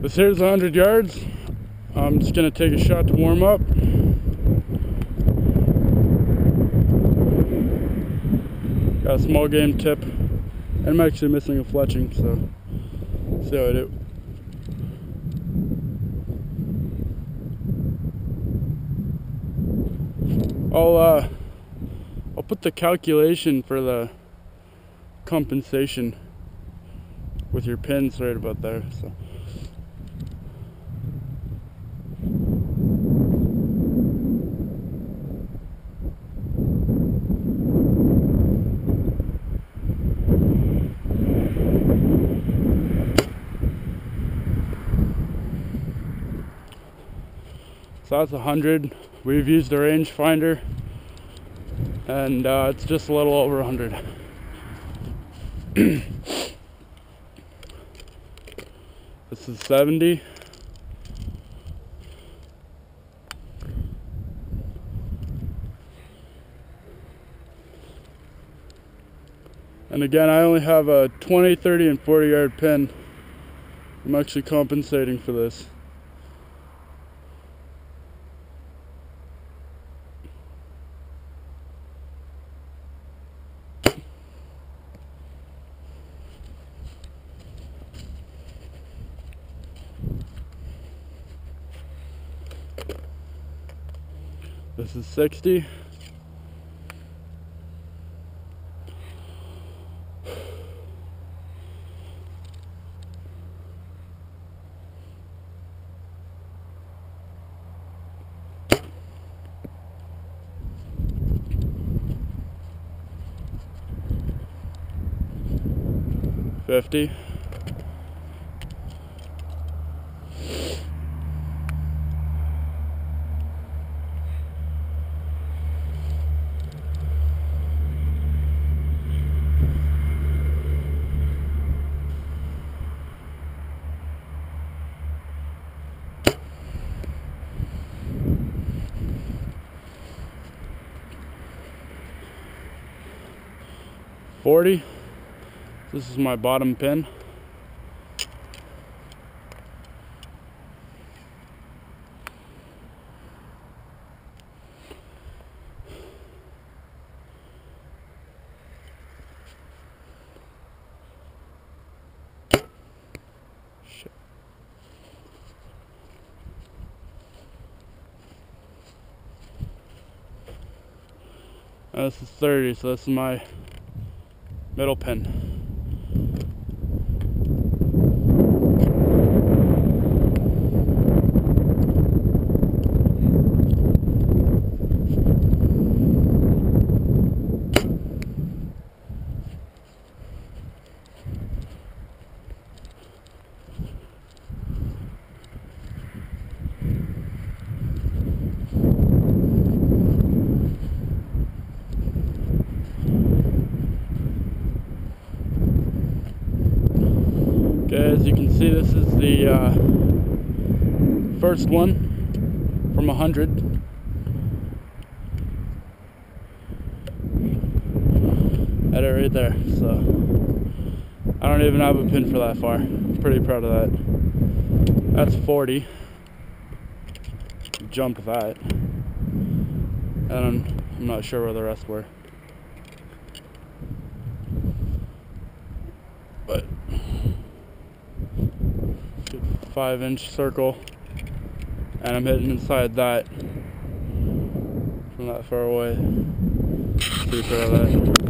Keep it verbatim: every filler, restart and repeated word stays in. This here's one hundred yards. I'm just going to take a shot to warm up. Got a small game tip. And I'm actually missing a fletching, so see how I do. I'll uh, I'll put the calculation for the compensation with your pins right about there. So. So that's one hundred. We've used the range finder, and uh, it's just a little over one hundred. This is seventy. And again, I only have a twenty, thirty, and forty yard pin. I'm actually compensating for this. This is sixty. fifty. forty. This is my bottom pin. Shit. Now this is thirty, so this is my middle pin. As you can see, this is the uh, first one from one hundred. At it right there, so I don't even have a pin for that far. I'm pretty proud of that. That's forty. Jump that. And I'm, I'm not sure where the rest were. But five inch circle, and I'm hitting inside that from that far away. Pretty far away.